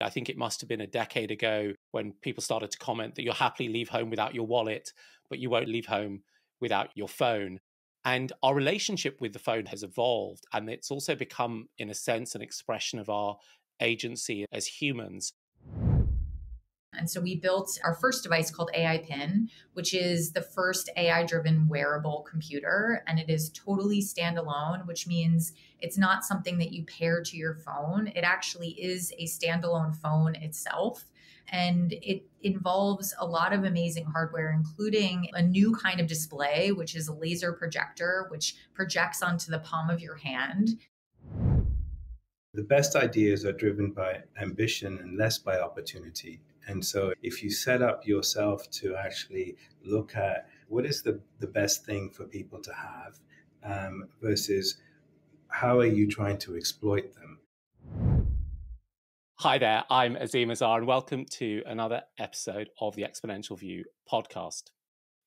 I think it must have been a decade ago when people started to comment that you'll happily leave home without your wallet, but you won't leave home without your phone. And our relationship with the phone has evolved. And it's also become, in a sense, an expression of our agency as humans. And so we built our first device called AI Pin, which is the first AI-driven wearable computer. And it is totally standalone, which means it's not something that you pair to your phone. It actually is a standalone phone itself. And it involves a lot of amazing hardware, including a new kind of display, which is a laser projector, which projects onto the palm of your hand. The best ideas are driven by ambition and less by opportunity. And so if you set up yourself to actually look at what is the best thing for people to have versus how are you trying to exploit them? Hi there, I'm Azeem Azhar and welcome to another episode of the Exponential View podcast.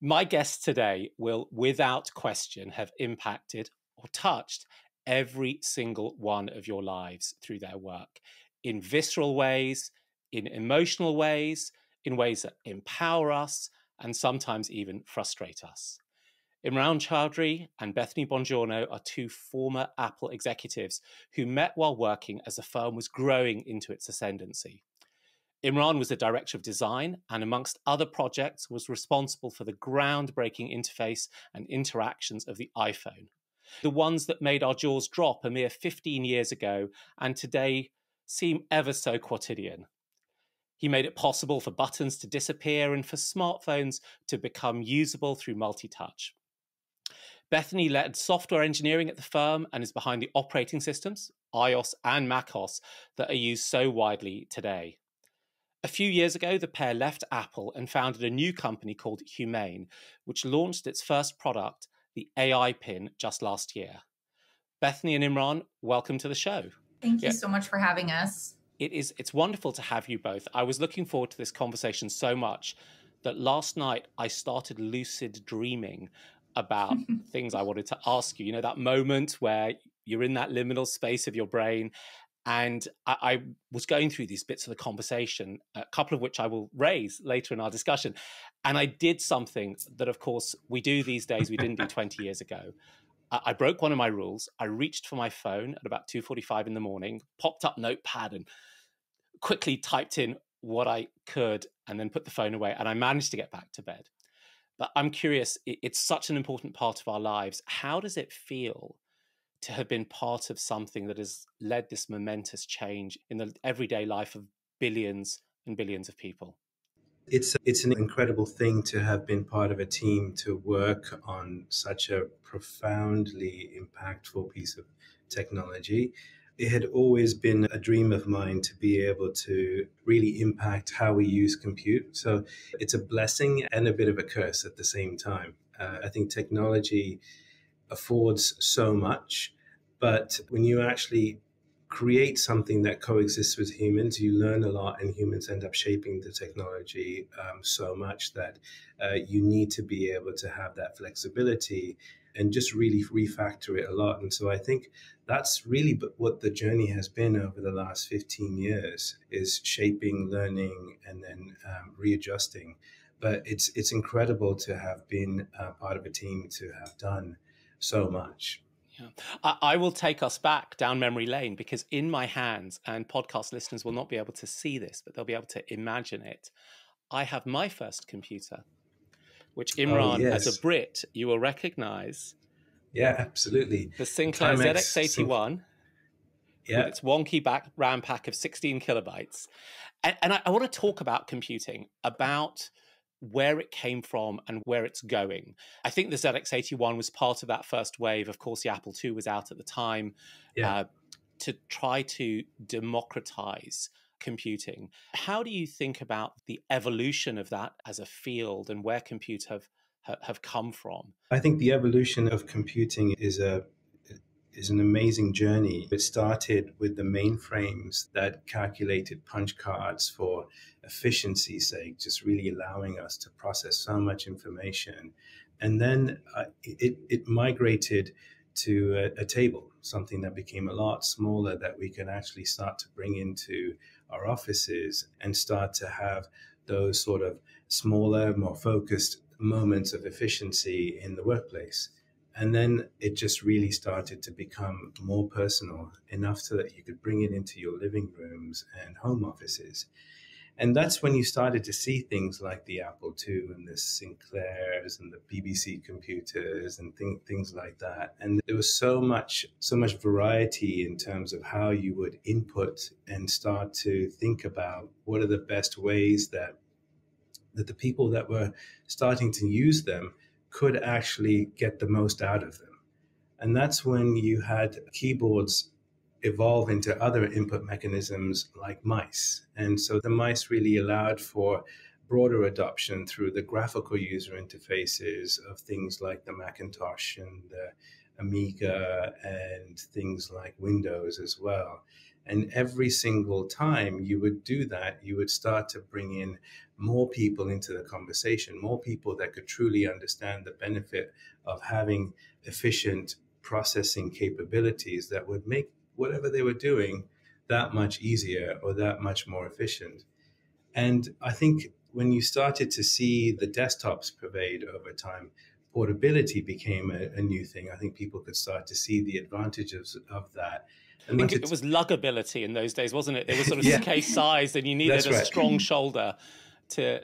My guests today will, without question, have impacted or touched every single one of your lives through their work in visceral ways, in emotional ways, in ways that empower us, and sometimes even frustrate us. Imran Chaudhri and Bethany Bongiorno are two former Apple executives who met while working as the firm was growing into its ascendancy. Imran was the director of design and, amongst other projects, was responsible for the groundbreaking interface and interactions of the iPhone, the ones that made our jaws drop a mere 15 years ago and today seem ever so quotidian. He made it possible for buttons to disappear and for smartphones to become usable through multi-touch. Bethany led software engineering at the firm and is behind the operating systems, iOS and macOS, that are used so widely today. A few years ago, the pair left Apple and founded a new company called Humane, which launched its first product, the AI Pin, just last year. Bethany and Imran, welcome to the show. Thank you so much for having us. It's wonderful to have you both. I was looking forward to this conversation so much that last night I started lucid dreaming about things I wanted to ask you. You know, that moment where you're in that liminal space of your brain. And I was going through these bits of the conversation, a couple of which I will raise later in our discussion. And I did something that, of course, we do these days, we didn't do 20 years ago. I broke one of my rules. I reached for my phone at about 2:45 in the morning, popped up Notepad and quickly typed in what I could and then put the phone away. And I managed to get back to bed. But I'm curious, it's such an important part of our lives. How does it feel to have been part of something that has led this momentous change in the everyday life of billions and billions of people? It's an incredible thing to have been part of a team to work on such a profoundly impactful piece of technology. It had always been a dream of mine to be able to really impact how we use compute. So it's a blessing and a bit of a curse at the same time. I think technology affords so much, but when you actually create something that coexists with humans, you learn a lot, and humans end up shaping the technology so much that you need to be able to have that flexibility and just really refactor it a lot. And so I think that's really what the journey has been over the last 15 years, is shaping, learning, and then readjusting. But it's incredible to have been part of a team, to have done so much. Yeah. I will take us back down memory lane, because in my hands, and podcast listeners will not be able to see this, but they'll be able to imagine it, I have my first computer, which, Imran, as a Brit, you will recognize. Yeah, absolutely. The Sinclair ZX81. Yeah. It's wonky RAM pack of 16 kilobytes. And I want to talk about computing, about where it came from and where it's going. I think the ZX81 was part of that first wave. Of course, the Apple II was out at the time, to try to democratize computing. How do you think about the evolution of that as a field and where compute have come from? I think the evolution of computing is an amazing journey. It started with the mainframes that calculated punch cards for efficiency's sake, just really allowing us to process so much information. And then it migrated to a table, something that became a lot smaller that we can actually start to bring into our offices and start to have those sort of smaller, more focused moments of efficiency in the workplace. And then it just really started to become more personal, enough so that you could bring it into your living rooms and home offices. And that's when you started to see things like the Apple II and the Sinclairs and the BBC computers and things like that. And there was so much variety in terms of how you would input and start to think about what are the best ways that the people that were starting to use them could actually get the most out of them. And that's when you had keyboards evolve into other input mechanisms like mice. And so the mice really allowed for broader adoption through the graphical user interfaces of things like the Macintosh and the Amiga and things like Windows as well. And every single time you would do that, you would start to bring in more people into the conversation, more people that could truly understand the benefit of having efficient processing capabilities that would make whatever they were doing that much easier or that much more efficient. And I think when you started to see the desktops pervade over time, portability became a new thing. I think people could start to see the advantages of that. I think it was luggability in those days, wasn't it? It was sort of suitcase size, and you needed a strong shoulder to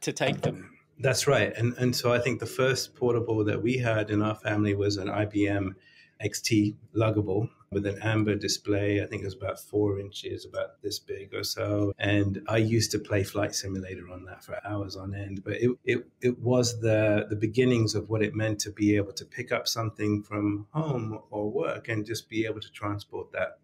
take them. That's right. And so I think the first portable that we had in our family was an IBM XT luggable with an amber display. I think it was about 4 inches, about this big or so. And I used to play Flight Simulator on that for hours on end. But it was the beginnings of what it meant to be able to pick up something from home or work and just be able to transport that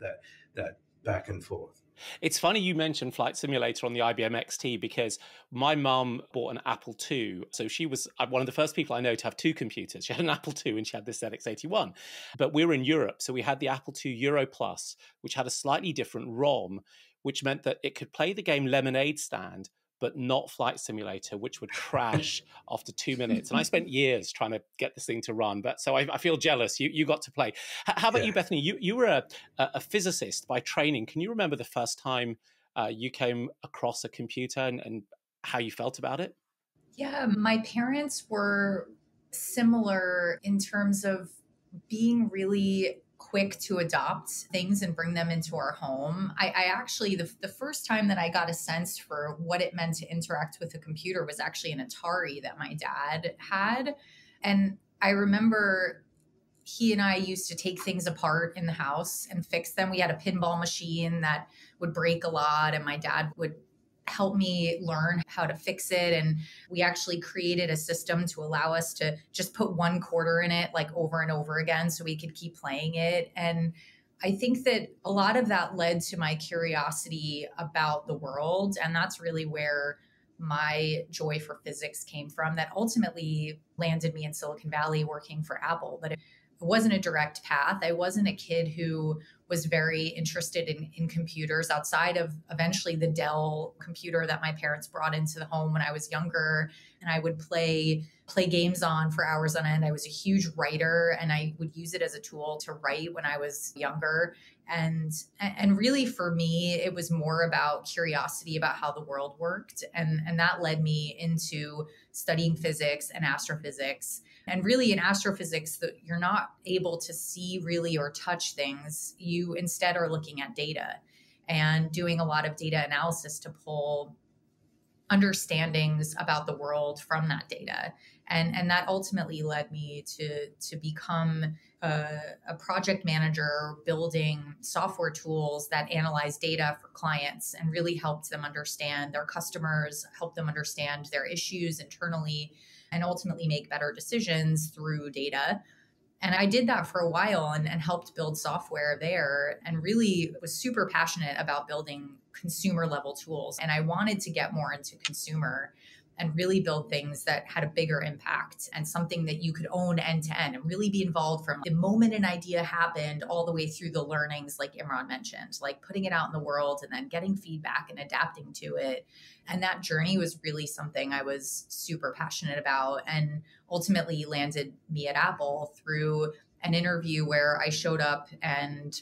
back and forth. It's funny you mentioned Flight Simulator on the IBM XT, because my mum bought an Apple II. So she was one of the first people I know to have two computers. She had an Apple II and she had this ZX81. But we were in Europe, so we had the Apple II Euro Plus, which had a slightly different ROM, which meant that it could play the game Lemonade Stand, but not Flight Simulator, which would crash after 2 minutes. And I spent years trying to get this thing to run. But so I feel jealous. You got to play. How about you, Bethany? You were a physicist by training. Can you remember the first time you came across a computer and how you felt about it? Yeah, my parents were similar in terms of being really quick to adopt things and bring them into our home. I actually, the first time that I got a sense for what it meant to interact with a computer was actually an Atari that my dad had. And I remember he and I used to take things apart in the house and fix them. We had a pinball machine that would break a lot, and my dad would help me learn how to fix it. And we actually created a system to allow us to just put $1 in it like over and over again so we could keep playing it. And I think that a lot of that led to my curiosity about the world. And that's really where my joy for physics came from, that ultimately landed me in Silicon Valley working for Apple. But it wasn't a direct path. I wasn't a kid who was very interested in computers outside of eventually the Dell computer that my parents brought into the home when I was younger. And I would play games on for hours on end. I was a huge writer, and I would use it as a tool to write when I was younger. And really for me, it was more about curiosity about how the world worked. And that led me into studying physics and astrophysics. And really in astrophysics, you're not able to see really or touch things. You instead are looking at data and doing a lot of data analysis to pull understandings about the world from that data. And that ultimately led me to become a project manager, building software tools that analyze data for clients and really helped them understand their customers, help them understand their issues internally, and ultimately make better decisions through data. And I did that for a while and helped build software there, and really was super passionate about building consumer level tools. And I wanted to get more into consumer and really build things that had a bigger impact and something that you could own end to end and really be involved from the moment an idea happened all the way through the learnings, like Imran mentioned, like putting it out in the world and then getting feedback and adapting to it. And that journey was really something I was super passionate about, and ultimately landed me at Apple through an interview where I showed up and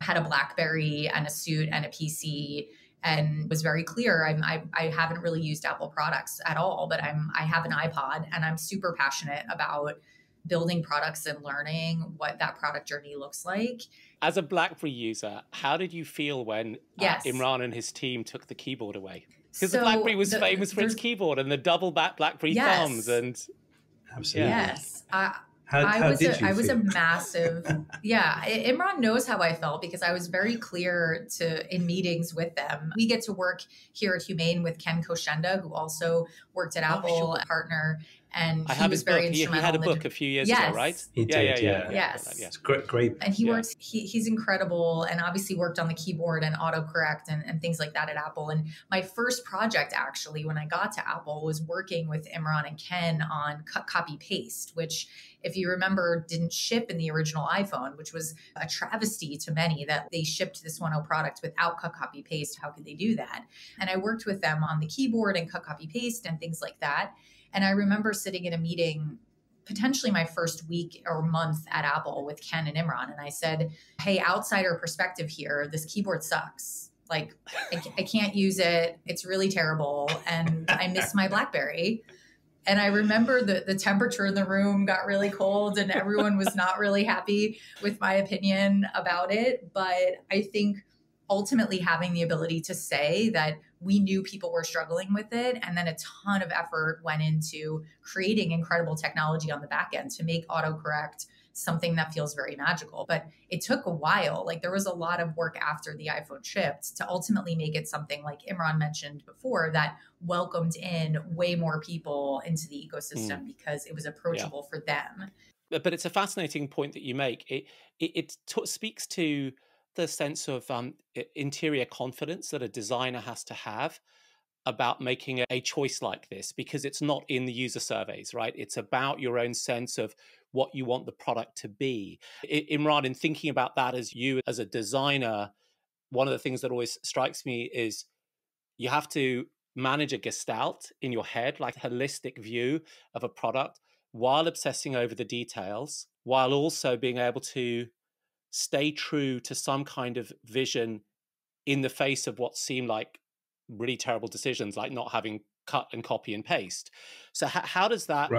had a BlackBerry and a suit and a PC and was very clear. I haven't really used Apple products at all, but I have an iPod and I'm super passionate about building products and learning what that product journey looks like. As a BlackBerry user, how did you feel when Imran and his team took the keyboard away? Because so the BlackBerry was famous for its keyboard and the double back BlackBerry thumbs. And absolutely. Yes. I was a massive, Imran knows how I felt because I was very clear in meetings with them. We get to work here at Humane with Ken Koshenda, who also worked at Apple, partner, and he was very instrumental. He had a book a few years ago, right? He did, yeah. It's great. And he works, he's incredible, and obviously worked on the keyboard and autocorrect and things like that at Apple. And my first project, actually, when I got to Apple, was working with Imran and Ken on copy-paste, which, if you remember, didn't ship in the original iPhone, which was a travesty to many that they shipped this 1.0 product without copy-paste. How could they do that? And I worked with them on the keyboard and copy-paste and things like that. And I remember sitting in a meeting, potentially my first week or month at Apple with Ken and Imran. And I said, hey, outsider perspective here, this keyboard sucks. Like, I can't use it. It's really terrible. And I miss my BlackBerry. And I remember the temperature in the room got really cold and everyone was not really happy with my opinion about it. But I think ultimately having the ability to say that we knew people were struggling with it, and then a ton of effort went into creating incredible technology on the back end to make autocorrect something that feels very magical. But it took a while. Like, there was a lot of work after the iPhone shipped to ultimately make it something, like Imran mentioned before, that welcomed in way more people into the ecosystem because it was approachable for them. But it's a fascinating point that you make. It speaks to the sense of interior confidence that a designer has to have about making a choice like this, because it's not in the user surveys, right? It's about your own sense of what you want the product to be. Imran, in thinking about that as you, as a designer, one of the things that always strikes me is you have to manage a gestalt in your head, like a holistic view of a product, while obsessing over the details, while also being able to stay true to some kind of vision in the face of what seem like really terrible decisions, like not having cut and copy and paste. So how does that,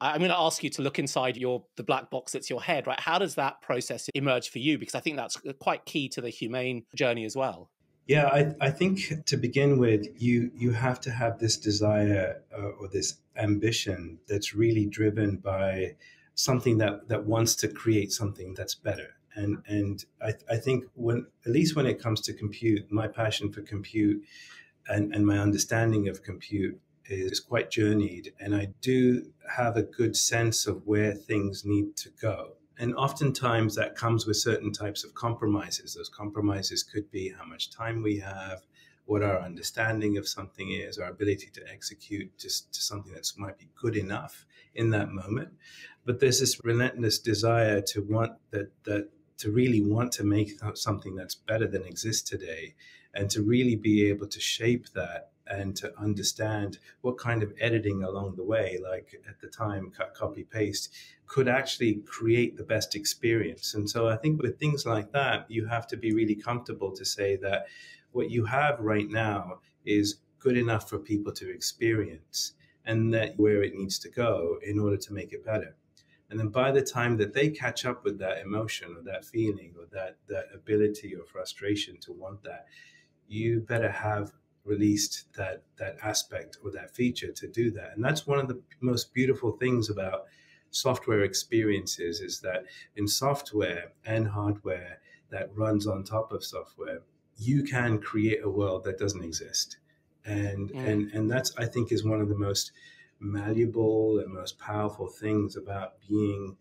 I'm going to ask you to look inside the black box that's your head, right? How does that process emerge for you? Because I think that's quite key to the Humane journey as well. Yeah, I think to begin with, you have to have this desire or this ambition that's really driven by something that wants to create something that's better. And I think at least when it comes to compute, my passion for compute and my understanding of compute is quite journeyed. And I do have a good sense of where things need to go. And oftentimes that comes with certain types of compromises. Those compromises could be how much time we have, what our understanding of something is, our ability to execute just to something that might be good enough in that moment. But there's this relentless desire to want that to really want to make something that's better than exists today, and to really be able to shape that and to understand what kind of editing along the way, like at the time, cut, copy, paste, could actually create the best experience. And so I think with things like that, you have to be really comfortable to say that what you have right now is good enough for people to experience, and that where it needs to go in order to make it better. And then by the time that they catch up with that emotion or that feeling or that ability or frustration to want that, you better have released that aspect or that feature to do that. And that's one of the most beautiful things about software experiences, is that in software and hardware that runs on top of software, you can create a world that doesn't exist. And that's, I think, is one of the most malleable and most powerful things about being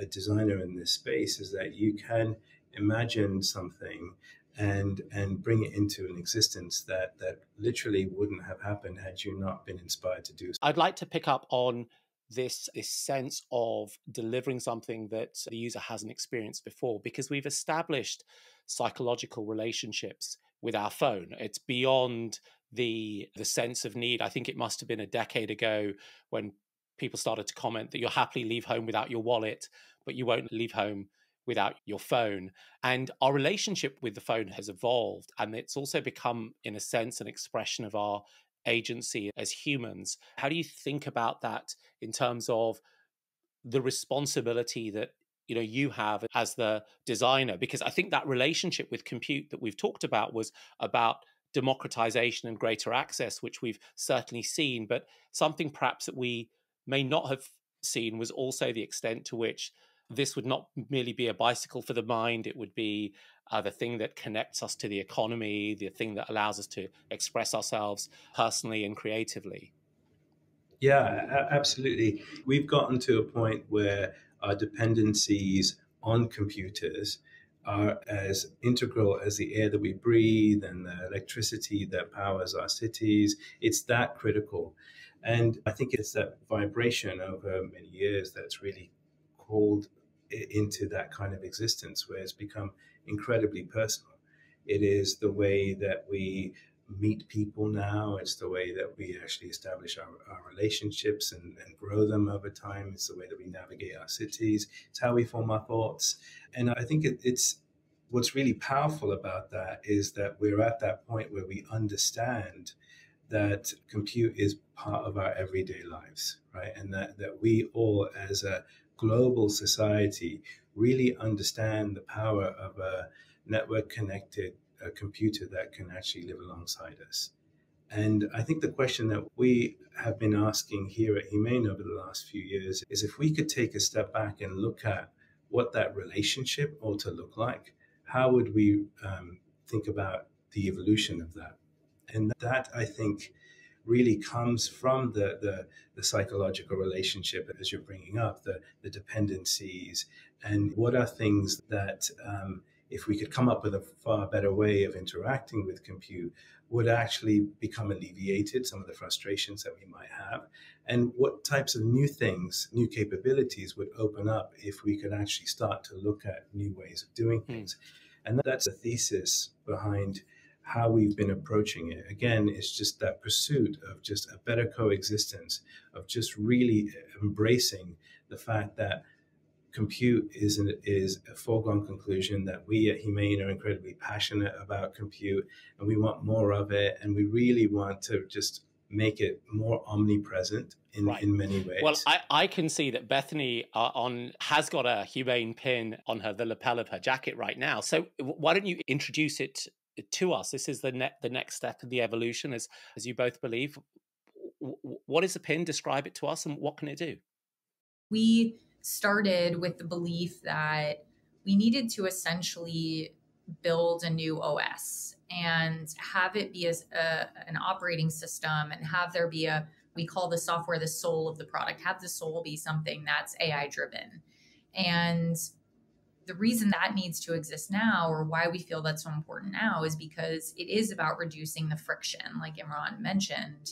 a designer in this space, is that you can imagine something and bring it into an existence that literally wouldn't have happened had you not been inspired to do so. I'd like to pick up on this sense of delivering something that the user hasn't experienced before, because we've established psychological relationships with our phone. It's beyond the sense of need. I think it must have been a decade ago when people started to comment that you'll happily leave home without your wallet, but you won't leave home without your phone. And our relationship with the phone has evolved. And it's also become, in a sense, an expression of our agency as humans. How do you think about that in terms of the responsibility that you have as the designer? Because I think that relationship with compute that we've talked about was about democratization and greater access, which we've certainly seen. But something perhaps that we may not have seen was also the extent to which this would not merely be a bicycle for the mind. It would be the thing that connects us to the economy, the thing that allows us to express ourselves personally and creatively. Yeah, absolutely. We've gotten to a point where our dependencies on computers are as integral as the air that we breathe and the electricity that powers our cities. It's that critical. And I think it's that vibration over many years that's really called into that kind of existence where it's become incredibly personal. It is the way that we meet people now. It's the way that we actually establish our relationships and grow them over time. It's the way that we navigate our cities. It's how we form our thoughts. And I think it's what's really powerful about that is that we're at that point where we understand that compute is part of our everyday lives, right? And that we all as a global society really understand the power of a network-connected a computer that can actually live alongside us. And I think the question that we have been asking here at Humane over the last few years is if we could take a step back and look at what that relationship ought to look like, how would we think about the evolution of that? And that, I think, really comes from the psychological relationship, as you're bringing up, the dependencies, and what are things that if we could come up with a far better way of interacting with compute, would actually become alleviated some of the frustrations that we might have, and what types of new things, new capabilities would open up if we could actually start to look at new ways of doing things. And that's the thesis behind how we've been approaching it. Again, it's just that pursuit of just a better coexistence, of just really embracing the fact that compute is a foregone conclusion, that we at Humane are incredibly passionate about compute and we want more of it. And we really want to just make it more omnipresent in many ways. Well, I can see that Bethany has got a Humane pin on the lapel of her jacket right now. So why don't you introduce it to us? This is the next step in the evolution, as you both believe. What is the pin? Describe it to us, and what can it do? We started with the belief that we needed to essentially build a new OS and have it be as an operating system, and have there be we call the software the soul of the product, have the soul be something that's AI driven. And the reason that needs to exist now, or why we feel that's so important now, is because it is about reducing the friction, like Imran mentioned,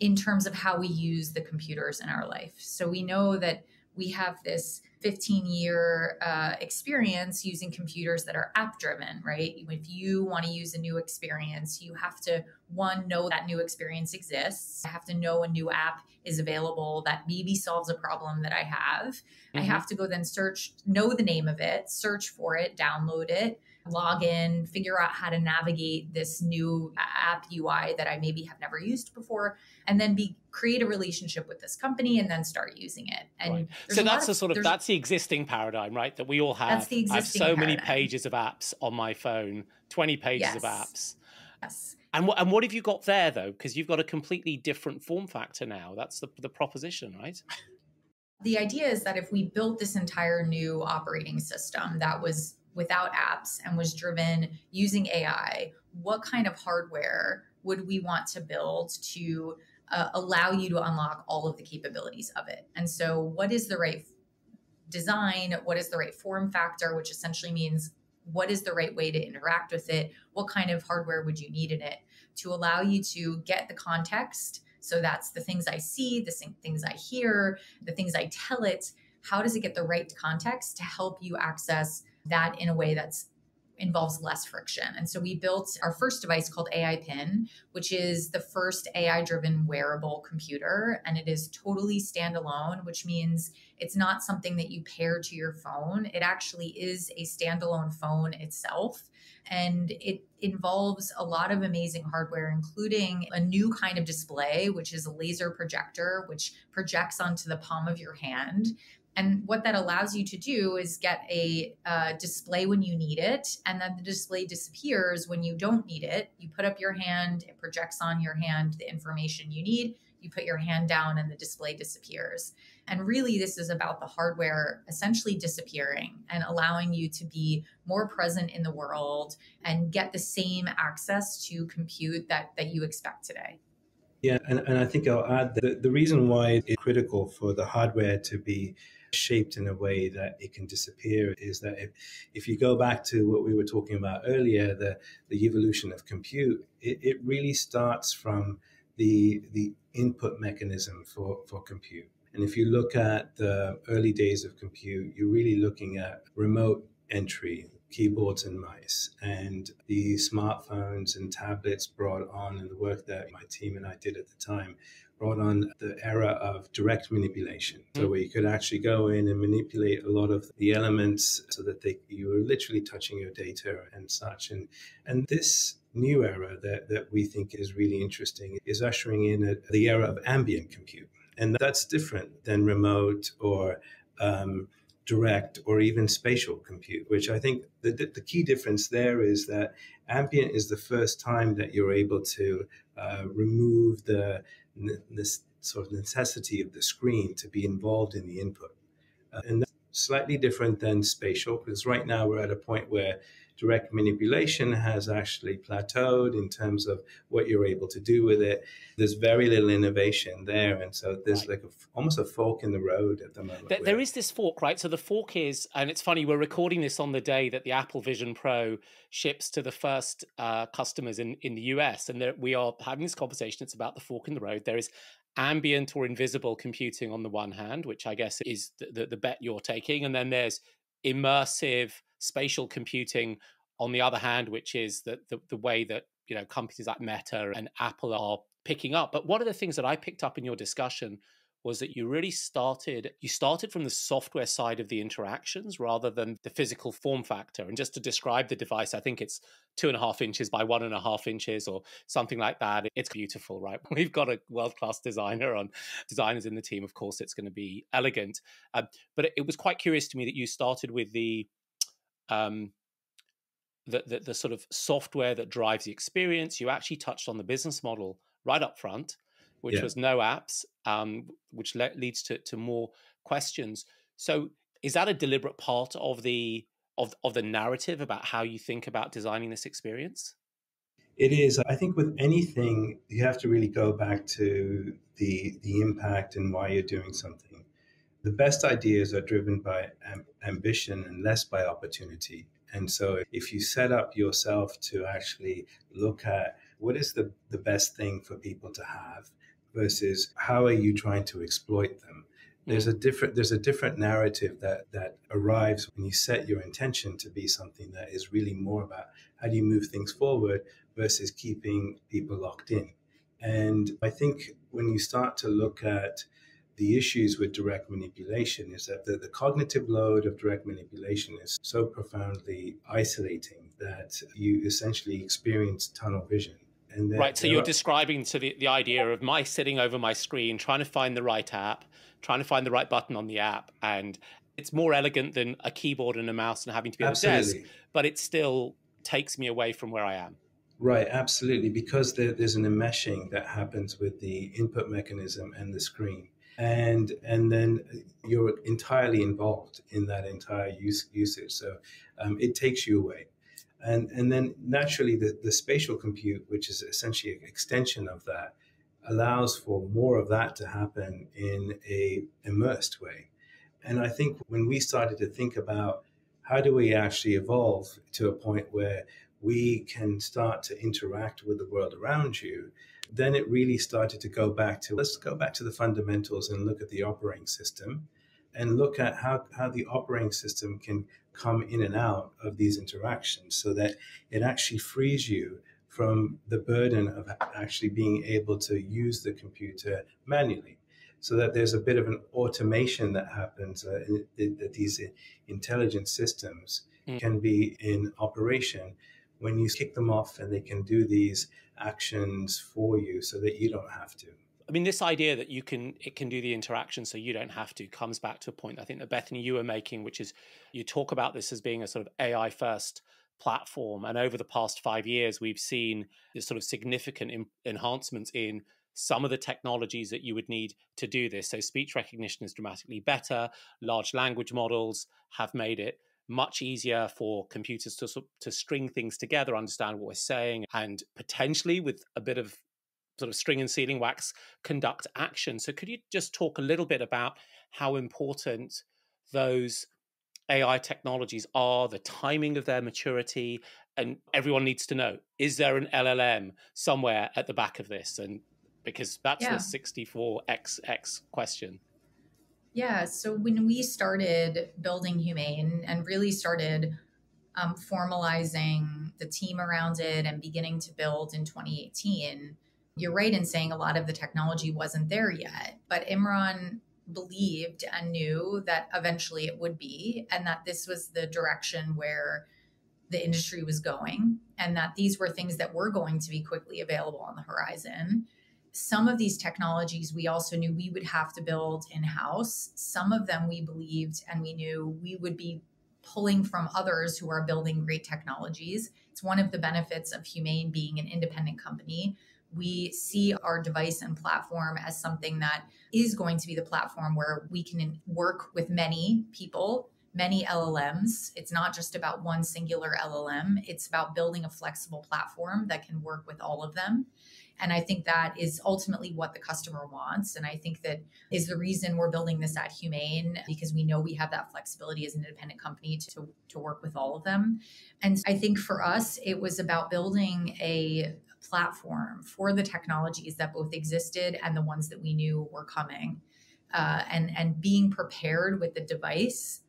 in terms of how we use the computers in our life. So we know that we have this 15-year experience using computers that are app-driven, right? If you want to use a new experience, you have to, one, know that new experience exists. I have to know a new app is available that maybe solves a problem that I have. Mm-hmm. I have to go then search, know the name of it, search for it, download it, log in, figure out how to navigate this new app UI that I maybe have never used before, and then create a relationship with this company and then start using it. And right. So that's that's the existing paradigm, right? That we all have. That's the existing paradigm. I have so many pages of apps on my phone, 20 pages yes. of apps. Yes. And what have you got there though? Because you've got a completely different form factor now. That's the proposition, right? The idea is that if we built this entire new operating system that was without apps and was driven using AI, what kind of hardware would we want to build to allow you to unlock all of the capabilities of it? And so what is the right design? What is the right form factor, which essentially means what is the right way to interact with it? What kind of hardware would you need in it to allow you to get the context? So that's the things I see, the things I hear, the things I tell it. How does it get the right context to help you access that in a way that's involves less friction. And so we built our first device called AI Pin, which is the first AI-driven wearable computer. And it is totally standalone, which means it's not something that you pair to your phone. It actually is a standalone phone itself. And it involves a lot of amazing hardware, including a new kind of display, which is a laser projector, which projects onto the palm of your hand. And what that allows you to do is get a display when you need it, and then the display disappears when you don't need it. You put up your hand, it projects on your hand the information you need, you put your hand down and the display disappears. And really this is about the hardware essentially disappearing and allowing you to be more present in the world and get the same access to compute that you expect today. Yeah, and I think I'll add that the reason why it's critical for the hardware to be shaped in a way that it can disappear is that if you go back to what we were talking about earlier, the evolution of compute, it really starts from the input mechanism for compute. And if you look at the early days of compute, you're really looking at remote entry, keyboards and mice, and the smartphones and tablets brought on, and the work that my team and I did at the time brought on the era of direct manipulation. So where you could actually go in and manipulate a lot of the elements so that you were literally touching your data and such. And this new era that we think is really interesting is ushering in the era of ambient compute. And that's different than remote or direct or even spatial compute, which I think the key difference there is that ambient is the first time that you're able to remove this sort of necessity of the screen to be involved in the input. And that's slightly different than spatial, because right now we're at a point where direct manipulation has actually plateaued in terms of what you're able to do with it. There's very little innovation there. And so there's like almost a fork in the road at the moment. There is this fork, right? So the fork is, and it's funny, we're recording this on the day that the Apple Vision Pro ships to the first customers in the US. And we are having this conversation. It's about the fork in the road. There is ambient or invisible computing on the one hand, which I guess is the bet you're taking. And then there's immersive spatial computing on the other hand, which is the way that, you know, companies like Meta and Apple are picking up. But one of the things that I picked up in your discussion was that you really started from the software side of the interactions rather than the physical form factor. And just to describe the device, I think it's 2.5 inches by 1.5 inches or something like that. It's beautiful, right? We've got a world-class designer on designers in the team. Of course, it's going to be elegant. But it was quite curious to me that you started with the sort of software that drives the experience. You actually touched on the business model right up front, which was no apps, which leads to more questions. So is that a deliberate part of the narrative about how you think about designing this experience? It is. I think with anything, you have to really go back to the impact and why you're doing something. The best ideas are driven by ambition and less by opportunity. And so if you set up yourself to actually look at what is the best thing for people to have versus how are you trying to exploit them, there's a different narrative that arrives when you set your intention to be something that is really more about how do you move things forward versus keeping people locked in. And I think when you start to look at the issues with direct manipulation is that the cognitive load of direct manipulation is so profoundly isolating that you essentially experience tunnel vision. And right, so you're describing the idea of my sitting over my screen, trying to find the right app, trying to find the right button on the app. And it's more elegant than a keyboard and a mouse and having to be on a desk, but it still takes me away from where I am. Right, absolutely, because there's an enmeshing that happens with the input mechanism and the screen. And then you're entirely involved in that entire usage. So it takes you away. And then naturally, the spatial compute, which is essentially an extension of that, allows for more of that to happen in an immersed way. And I think when we started to think about how do we actually evolve to a point where we can start to interact with the world around you, then it really started to go back to, let's go back to the fundamentals and look at the operating system. and look at how the operating system can come in and out of these interactions so that it actually frees you from the burden of actually being able to use the computer manually, so that there's a bit of an automation that happens, that these intelligent systems can be in operation when you kick them off, and they can do these actions for you so that you don't have to. I mean, this idea that it can do the interaction so you don't have to comes back to a point I think that Bethany, you were making, which is you talk about this as being a sort of AI first platform. And over the past 5 years, we've seen this sort of significant enhancements in some of the technologies that you would need to do this. So speech recognition is dramatically better. Large language models have made it much easier for computers to string things together, understand what we're saying, and potentially with a bit of sort of string and sealing wax, conduct action. So could you just talk a little bit about how important those AI technologies are, the timing of their maturity? And everyone needs to know, is there an LLM somewhere at the back of this? And because that's the 64XX question. Yeah, so when we started building Humane and really started formalizing the team around it and beginning to build in 2018, you're right in saying a lot of the technology wasn't there yet, but Imran believed and knew that eventually it would be, and that this was the direction where the industry was going, and that these were things that were going to be quickly available on the horizon. Some of these technologies we also knew we would have to build in-house. Some of them we believed and we knew we would be pulling from others who are building great technologies. It's one of the benefits of Humane being an independent company. We see our device and platform as something that is going to be the platform where we can work with many people, many LLMs. It's not just about one singular LLM. It's about building a flexible platform that can work with all of them. And I think that is ultimately what the customer wants. And I think that is the reason we're building this at Humane, because we know we have that flexibility as an independent company to work with all of them. And I think for us, it was about building a platform for the technologies that both existed and the ones that we knew were coming, and being prepared with the device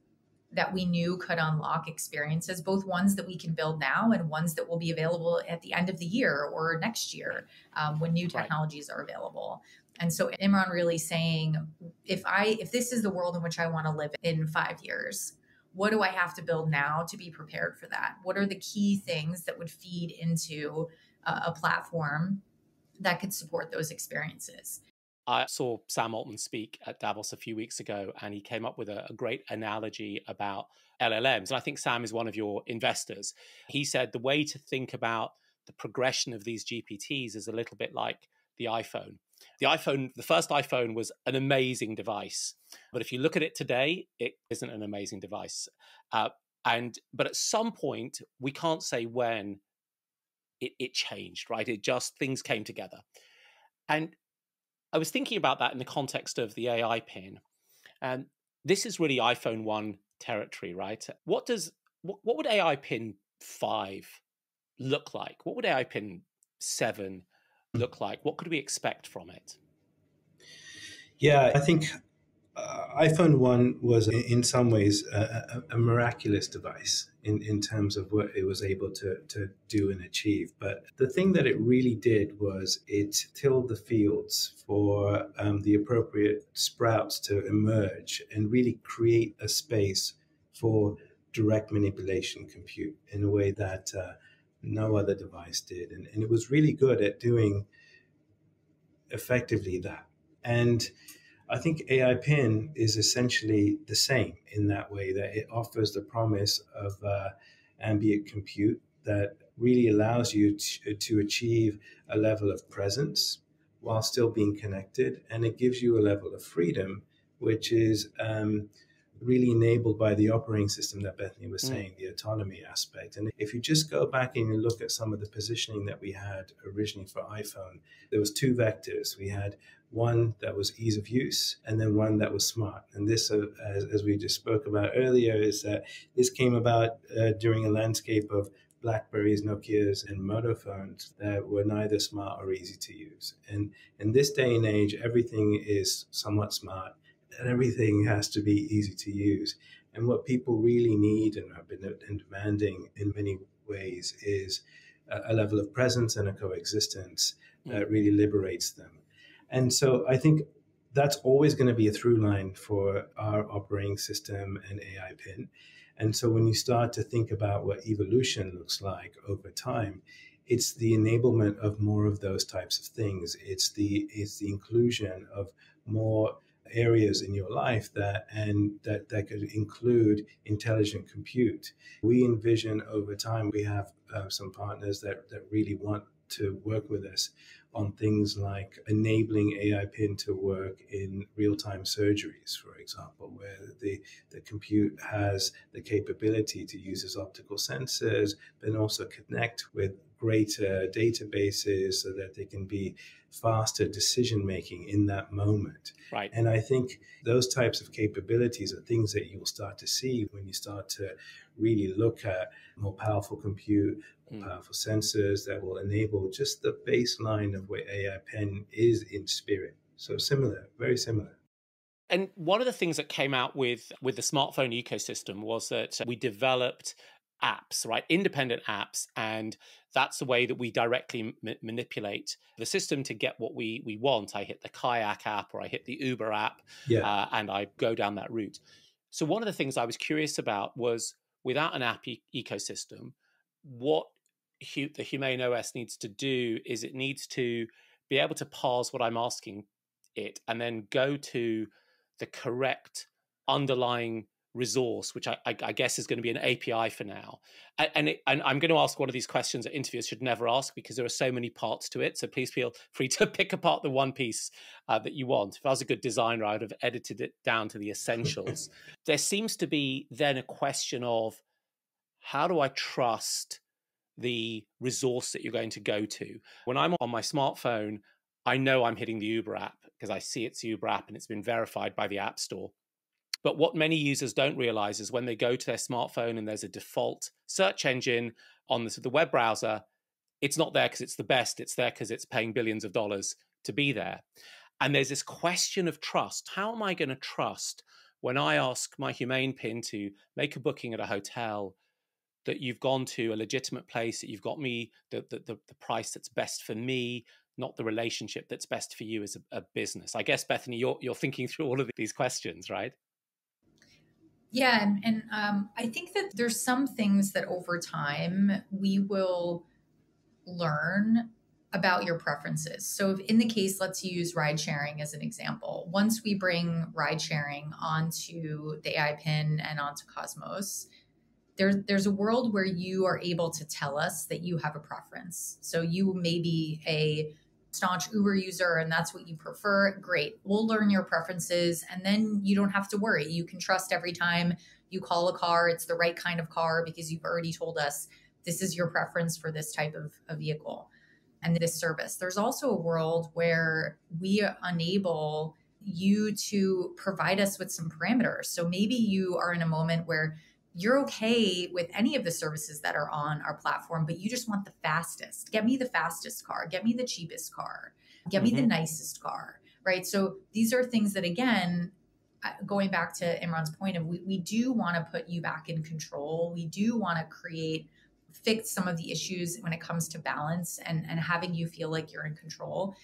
that we knew could unlock experiences, both ones that we can build now and ones that will be available at the end of the year or next year when new technologies are available. And so Imran really saying, if this is the world in which I want to live in 5 years, what do I have to build now to be prepared for that? What are the key things that would feed into a platform that could support those experiences? I saw Sam Altman speak at Davos a few weeks ago, and he came up with a great analogy about LLMs. And I think Sam is one of your investors. He said the way to think about the progression of these GPTs is a little bit like the iPhone. The first iPhone was an amazing device, but if you look at it today, it isn't an amazing device. But at some point, we can't say when it changed, right? Things came together. And I was thinking about that in the context of the AI pin. And this is really iPhone 1 territory, right? What would AI pin 5 look like? What would AI pin 7 look like? What could we expect from it? Yeah, I think iPhone 1 was in some ways a miraculous device in terms of what it was able to do and achieve. But the thing that it really did was it tilled the fields for the appropriate sprouts to emerge and really create a space for direct manipulation compute in a way that no other device did. And it was really good at doing effectively that. And I think AI Pin is essentially the same in that way, that it offers the promise of ambient compute that really allows you to achieve a level of presence while still being connected. And it gives you a level of freedom, which is really enabled by the operating system that Bethany was saying, the autonomy aspect. And if you just go back and you look at some of the positioning that we had originally for iPhone, there was two vectors. We had one that was ease of use and then one that was smart. And this, as we just spoke about earlier, is that this came about during a landscape of BlackBerries, Nokias, and Moto phones that were neither smart or easy to use. And in this day and age, everything is somewhat smart and everything has to be easy to use. And what people really need and have been demanding in many ways is a level of presence and a coexistence that really liberates them. And so I think that's always going to be a through line for our operating system and AI PIN. And so when you start to think about what evolution looks like over time, it's the enablement of more of those types of things. It's the inclusion of more areas in your life that could include intelligent compute. We envision over time, we have some partners that really want to work with us on things like enabling AI PIN to work in real-time surgeries, for example, where the compute has the capability to use as optical sensors, but also connect with greater databases so that they can be faster decision-making in that moment. Right. And I think those types of capabilities are things that you'll start to see when you start to really look at more powerful compute, more powerful sensors that will enable just the baseline of where AI Pen is in spirit. So similar, very similar. And one of the things that came out with the smartphone ecosystem was that we developed apps, right? Independent apps. And that's the way that we directly manipulate the system to get what we want. I hit the Kayak app or I hit the Uber app, and I go down that route. So one of the things I was curious about was, without an app ecosystem, what the Humane OS needs to do is it needs to be able to parse what I'm asking it and then go to the correct underlying resource, which I guess is going to be an API for now. And I'm going to ask one of these questions that interviewers should never ask because there are so many parts to it. So please feel free to pick apart the one piece that you want. If I was a good designer, I would have edited it down to the essentials. There seems to be then a question of, how do I trust the resource that you're going to go to? When I'm on my smartphone, I know I'm hitting the Uber app because I see it's Uber app and it's been verified by the App Store. But what many users don't realize is when they go to their smartphone and there's a default search engine on the web browser, it's not there because it's the best. It's there because it's paying billions of dollars to be there. And there's this question of trust. How am I going to trust when I ask my Humane PIN to make a booking at a hotel that you've gone to a legitimate place, that you've got me the price that's best for me, not the relationship that's best for you as a business? I guess, Bethany, you're thinking through all of these questions, right? Yeah, and I think that there's some things that over time we will learn about your preferences. So in the case, let's use ride sharing as an example. Once we bring ride sharing onto the AI Pin and onto Cosmos, there's a world where you are able to tell us that you have a preference. So you may be a staunch Uber user and that's what you prefer. Great. We'll learn your preferences and then you don't have to worry. You can trust every time you call a car, it's the right kind of car because you've already told us this is your preference for this type of a vehicle and this service. There's also a world where we are unable you to provide us with some parameters. So maybe you are in a moment where you're okay with any of the services that are on our platform, but you just want the fastest. Get me the fastest car. Get me the cheapest car. Get me the nicest car, right? So these are things that, again, going back to Imran's point of we do want to put you back in control. We do want to fix some of the issues when it comes to balance and having you feel like you're in control.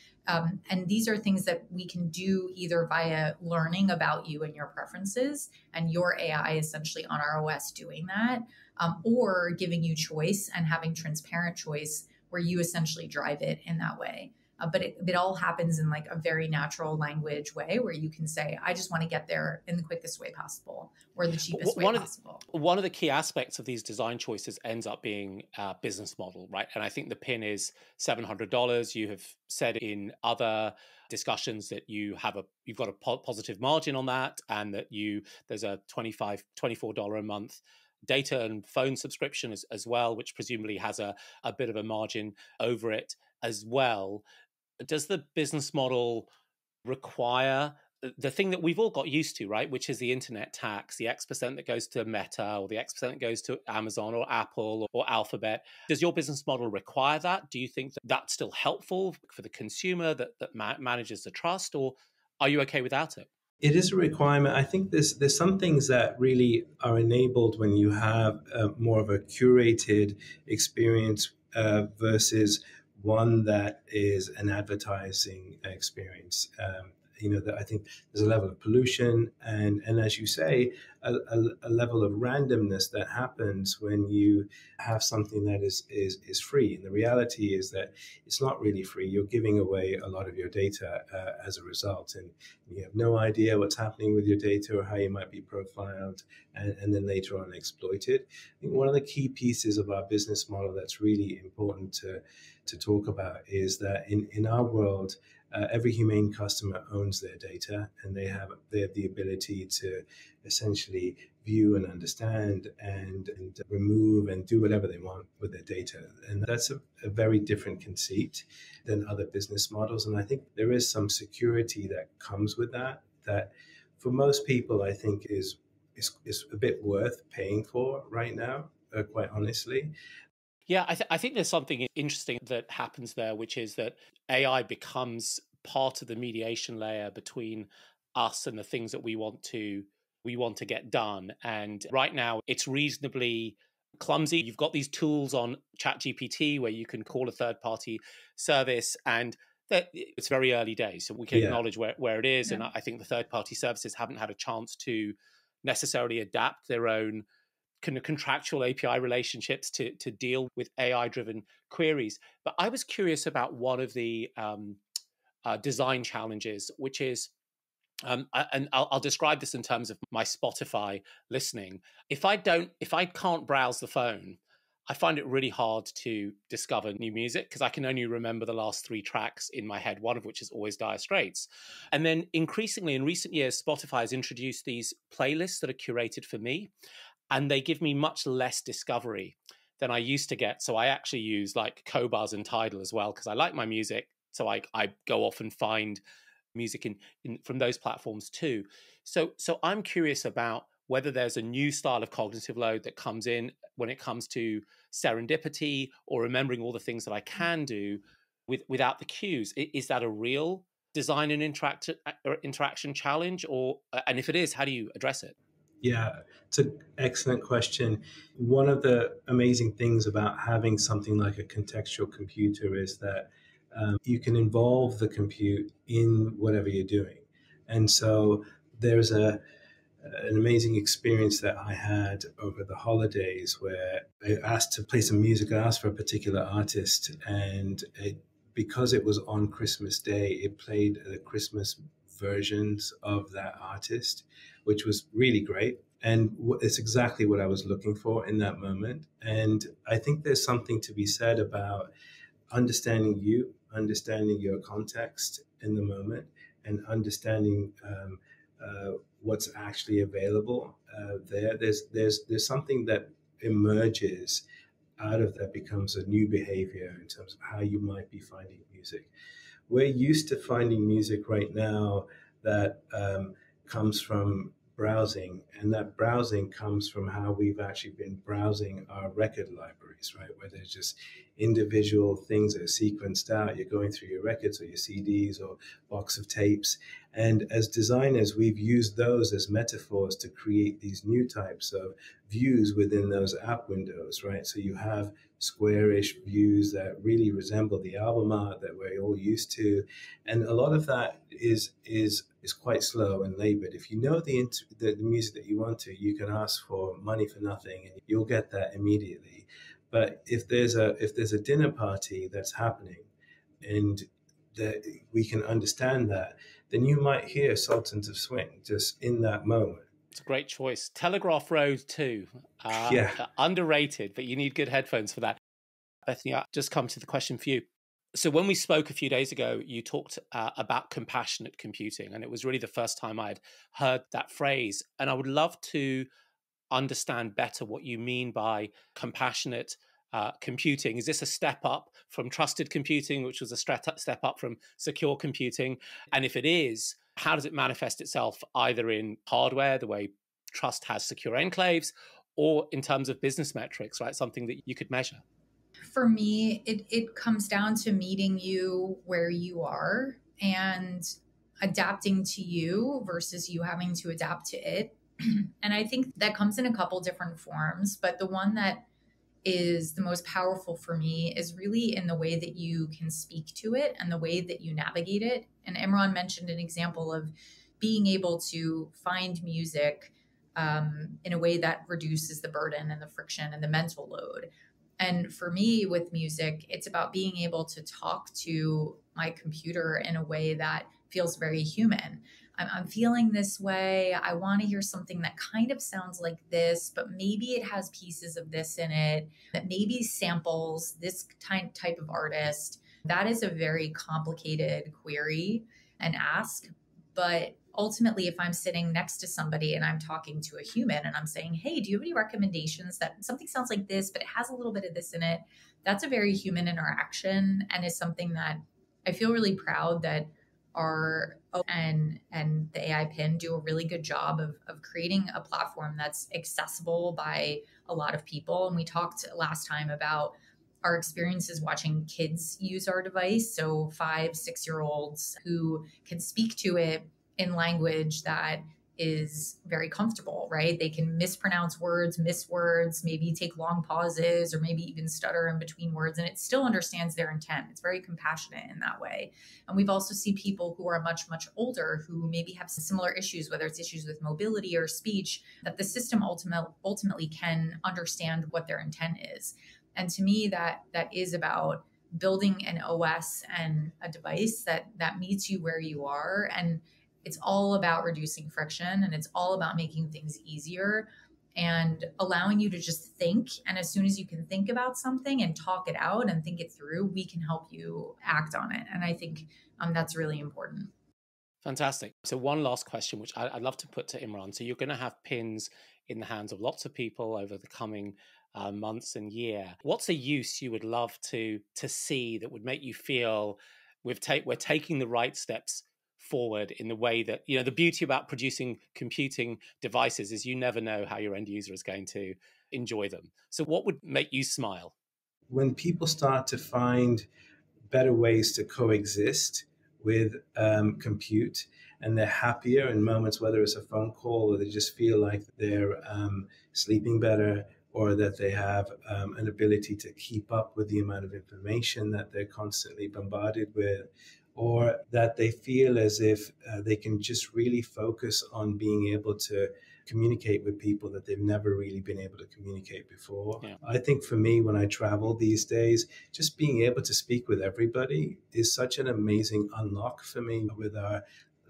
And these are things that we can do either via learning about you and your preferences and your AI essentially on our OS doing that, or giving you choice and having transparent choice where you essentially drive it in that way. But it all happens in like a very natural language way where you can say, I just want to get there in the quickest way possible or the cheapest way possible. One of the key aspects of these design choices ends up being a business model, right? And I think the PIN is $700. You have said in other discussions that you have you've got a positive margin on that and that there's a $24 a month data and phone subscription as well, which presumably has a bit of a margin over it as well. Does the business model require the thing that we've all got used to, right? Which is the internet tax, the X% that goes to Meta or the X% that goes to Amazon or Apple or Alphabet. Does your business model require that? Do you think that that's still helpful for the consumer that manages the trust, or are you okay without it? It is a requirement. I think there's some things that really are enabled when you have more of a curated experience versus one that is an advertising experience. That I think there's a level of pollution and as you say, a level of randomness that happens when you have something that is free. And the reality is that it's not really free. You're giving away a lot of your data as a result, and you have no idea what's happening with your data or how you might be profiled and then later on exploited. I think one of the key pieces of our business model that's really important to talk about is that in our world, every Humane customer owns their data, and they have the ability to essentially view and understand and remove and do whatever they want with their data. And that's a very different conceit than other business models. And I think there is some security that comes with that for most people, I think is a bit worth paying for right now, quite honestly. Yeah, I think there's something interesting that happens there, which is that AI becomes part of the mediation layer between us and the things that we want to get done. And right now, it's reasonably clumsy. You've got these tools on ChatGPT where you can call a third-party service, and it's very early days, so we can acknowledge where it is. Yeah. And I think the third-party services haven't had a chance to necessarily adapt their own contractual API relationships to deal with AI-driven queries. But I was curious about one of the design challenges, which is, and I'll describe this in terms of my Spotify listening. If I can't browse the phone, I find it really hard to discover new music because I can only remember the last 3 tracks in my head, one of which is always Dire Straits. And then increasingly in recent years, Spotify has introduced these playlists that are curated for me, and they give me much less discovery than I used to get. So I actually use like Cobaz and Tidal as well because I like my music. So I go off and find music from those platforms too. So I'm curious about whether there's a new style of cognitive load that comes in when it comes to serendipity or remembering all the things that I can do without the cues. Is that a real design and interaction challenge? And if it is, how do you address it? Yeah, it's an excellent question. One of the amazing things about having something like a contextual computer is that you can involve the compute in whatever you're doing. And so there's an amazing experience that I had over the holidays where I asked to play some music, I asked for a particular artist, and because it was on Christmas Day, it played the Christmas versions of that artist, which was really great. And it's exactly what I was looking for in that moment. And I think there's something to be said about understanding you, understanding your context in the moment, and understanding what's actually available there. There's something that emerges out of that, becomes a new behavior in terms of how you might be finding music. We're used to finding music right now that comes from browsing, and that browsing comes from how we've actually been browsing our record libraries, right? Where there's just individual things that are sequenced out. You're going through your records or your CDs or box of tapes. And as designers, we've used those as metaphors to create these new types of views within those app windows, right? So you have squarish views that really resemble the album art that we're all used to, and a lot of that is quite slow and labored. If you know the music that you want to, you can ask for money for nothing and you'll get that immediately. But if there's a dinner party that's happening and that we can understand that, then you might hear Sultans of Swing just in that moment. It's a great choice. Telegraph Road too. Underrated, but you need good headphones for that. Bethany, I'll just come to the question for you. So when we spoke a few days ago, you talked about compassionate computing, and it was really the first time I'd heard that phrase. And I would love to understand better what you mean by compassionate computing. Is this a step up from trusted computing, which was a step up from secure computing? And if it is, how does it manifest itself either in hardware, the way trust has secure enclaves, or in terms of business metrics, right? Something that you could measure. For me, it comes down to meeting you where you are and adapting to you versus you having to adapt to it. And I think that comes in a couple different forms, but the one that is the most powerful for me is really in the way that you can speak to it and the way that you navigate it. And Imran mentioned an example of being able to find music in a way that reduces the burden and the friction and the mental load. And for me with music, it's about being able to talk to my computer in a way that feels very human. I'm feeling this way. I want to hear something that kind of sounds like this, but maybe it has pieces of this in it, that maybe samples this type of artist. That is a very complicated query and ask. But ultimately, if I'm sitting next to somebody and I'm talking to a human and I'm saying, hey, do you have any recommendations that something sounds like this, but it has a little bit of this in it? That's a very human interaction and is something that I feel really proud that our and the AI Pin do a really good job of creating a platform that's accessible by a lot of people. And we talked last time about our experiences watching kids use our device. So 5-6-year-olds who can speak to it in language that is very comfortable, right? They can mispronounce words, miss words, maybe take long pauses, or maybe even stutter in between words, and it still understands their intent. It's very compassionate in that way. And we've also seen people who are much, much older who maybe have similar issues, whether it's issues with mobility or speech, that the system ultimately can understand what their intent is. And to me, that is about building an OS and a device that meets you where you are. And it's all about reducing friction, and it's all about making things easier and allowing you to just think. And as soon as you can think about something and talk it out and think it through, we can help you act on it. And I think that's really important. Fantastic. So one last question, which I'd love to put to Imran. So you're going to have pins in the hands of lots of people over the coming months and year. What's a use you would love to see that would make you feel we're taking the right steps forward in the way that, you know, the beauty about producing computing devices is you never know how your end user is going to enjoy them. So what would make you smile? When people start to find better ways to coexist with compute, and they're happier in moments, whether it's a phone call or they just feel like they're sleeping better, or that they have an ability to keep up with the amount of information that they're constantly bombarded with, or that they feel as if they can just really focus on being able to communicate with people that they've never really been able to communicate before. Yeah. I think for me, when I travel these days, just being able to speak with everybody is such an amazing unlock for me with our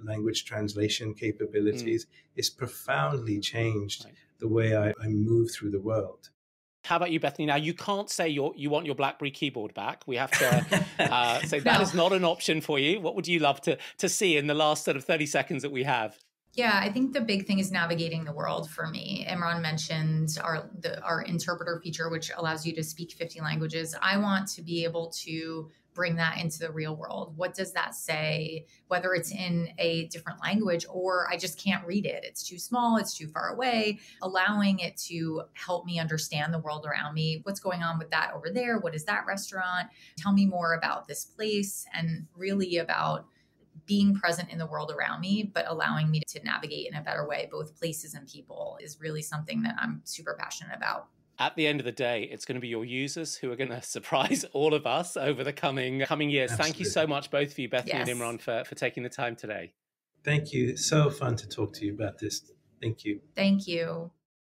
language translation capabilities. It's profoundly changed the way I move through the world. How about you, Bethany? Now, you can't say you want your BlackBerry keyboard back. We have to say that is not an option for you. What would you love to see in the last sort of 30 seconds that we have? Yeah, I think the big thing is navigating the world for me. Imran mentioned our interpreter feature, which allows you to speak 50 languages. I want to be able to bring that into the real world. What does that say? Whether it's in a different language or I just can't read it. It's too small. It's too far away. Allowing it to help me understand the world around me. What's going on with that over there? What is that restaurant? Tell me more about this place, and really about being present in the world around me, but allowing me to navigate in a better way, both places and people, is really something that I'm super passionate about. At the end of the day, it's going to be your users who are going to surprise all of us over the coming years. Absolutely. Thank you so much, both of you, Bethany and Imran, for taking the time today. Thank you. So fun to talk to you about this. Thank you. Thank you.